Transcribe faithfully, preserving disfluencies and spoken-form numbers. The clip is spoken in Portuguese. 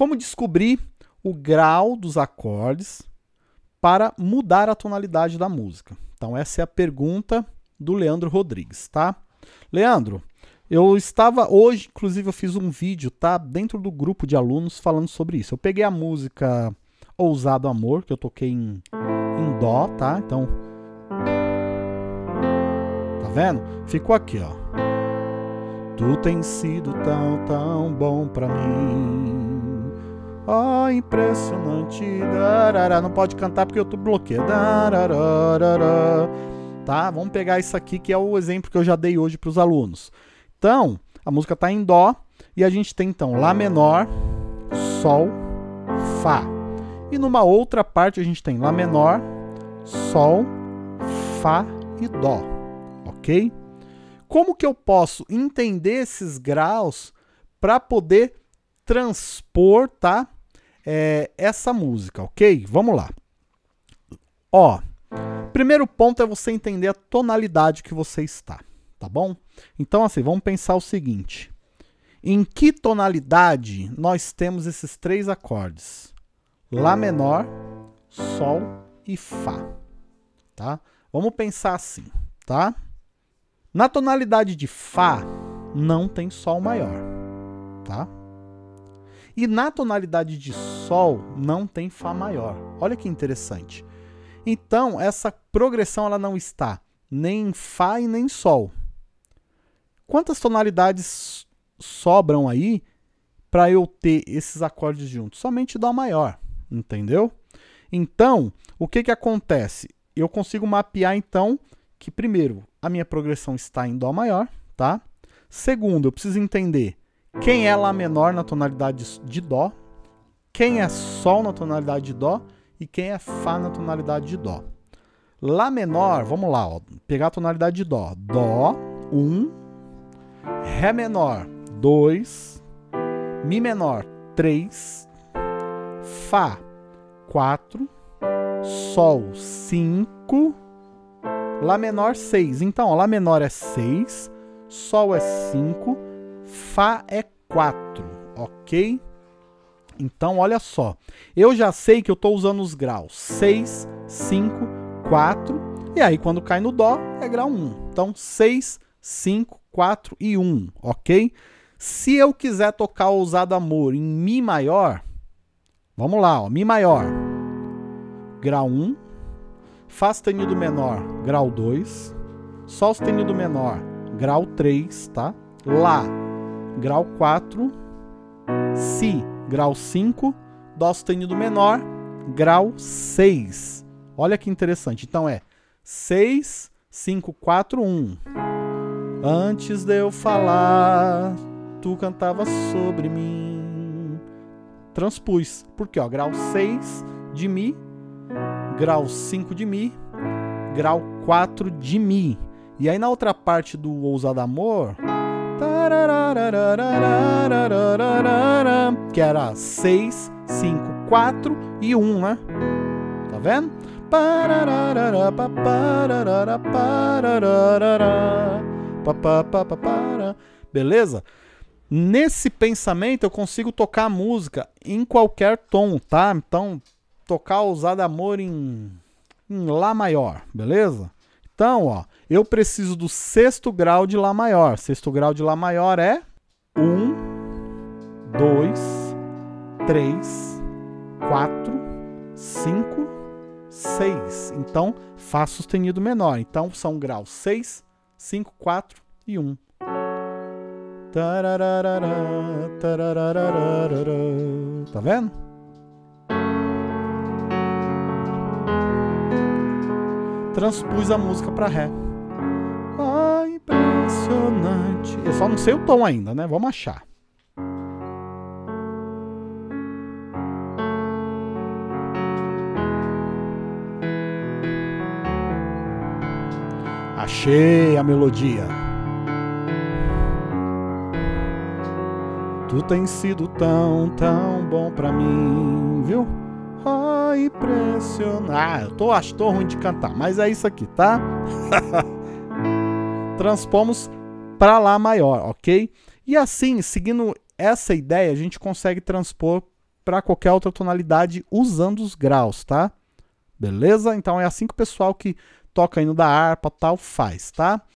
Como descobrir o grau dos acordes para mudar a tonalidade da música? Então, essa é a pergunta do Leandro Rodrigues, tá? Leandro, eu estava hoje, inclusive eu fiz um vídeo, tá? Dentro do grupo de alunos falando sobre isso. Eu peguei a música Ousado Amor, que eu toquei em, em Dó, tá? Então, tá vendo? Ficou aqui, ó. Tu tens sido tão, tão bom pra mim. Oh, impressionante. Darará. Não pode cantar porque o YouTube bloqueia. Darará. Tá? Vamos pegar isso aqui, que é o exemplo que eu já dei hoje para os alunos. Então, a música está em Dó e a gente tem, então, Lá menor, Sol, Fá. E numa outra parte a gente tem Lá menor, Sol, Fá e Dó, ok? Como que eu posso entender esses graus para poder transpor, tá, é, essa música, ok? Vamos lá. Ó, primeiro ponto é você entender a tonalidade que você está, tá bom? Então, assim, vamos pensar o seguinte. Em que tonalidade nós temos esses três acordes? Lá menor, Sol e Fá, tá? Vamos pensar assim, tá? Na tonalidade de Fá, não tem Sol maior, tá? E na tonalidade de Sol, não tem Fá maior. Olha que interessante. Então, essa progressão ela não está nem em Fá e nem em Sol. Quantas tonalidades sobram aí para eu ter esses acordes juntos? Somente Dó maior. Entendeu? Então, o que que acontece? Eu consigo mapear, então, que primeiro, a minha progressão está em Dó maior, tá? Segundo, eu preciso entender quem é Lá menor na tonalidade de Dó, quem é Sol na tonalidade de Dó e quem é Fá na tonalidade de Dó. Lá menor, vamos lá, ó, pegar a tonalidade de Dó. Dó, um, Ré menor, dois, Mi menor, três, Fá, quatro, Sol, cinco, Lá menor, seis. Então, ó, Lá menor é seis, Sol é cinco, Fá é quatro, ok? Então, olha só. Eu já sei que eu estou usando os graus seis, cinco, quatro, e aí quando cai no Dó é grau um. Então, seis, cinco, quatro e um, ok? Se eu quiser tocar Ousado Amor em Mi maior... Vamos lá, ó, Mi maior, grau um, Fá sustenido menor, grau dois, Sol sustenido menor, grau três, tá? Lá, grau quatro, Si, grau cinco, Dó sustenido menor, grau seis. Olha que interessante, então é seis, cinco, quatro, um. Antes de eu falar, tu cantava sobre mim. Transpus, porque ó, grau seis de Mi, grau cinco de Mi, grau quatro de Mi. E aí na outra parte do Ousado Amor, que era seis, cinco, quatro e um, né? Tá vendo? Beleza? Nesse pensamento, eu consigo tocar a música em qualquer tom, tá? Então, tocar Ousado Amor em, em Lá maior, beleza? Então, ó, eu preciso do sexto grau de Lá maior. Sexto grau de Lá maior é um, dois, três, quatro, cinco, seis. Então, Fá sustenido menor. Então, são graus seis, cinco, quatro e um. Tá vendo? Transpus a música para Ré. Ah, impressionante. Eu só não sei o tom ainda, né? Vamos achar. Achei a melodia. Tu tens sido tão, tão bom pra mim, viu? Ah, impressionante. Ah, eu tô, acho, tô ruim de cantar, mas é isso aqui, tá? Transpomos pra Lá maior, ok? E assim, seguindo essa ideia, a gente consegue transpor para qualquer outra tonalidade usando os graus, tá? Beleza? Então é assim que o pessoal que toca hino da harpa tal faz, tá?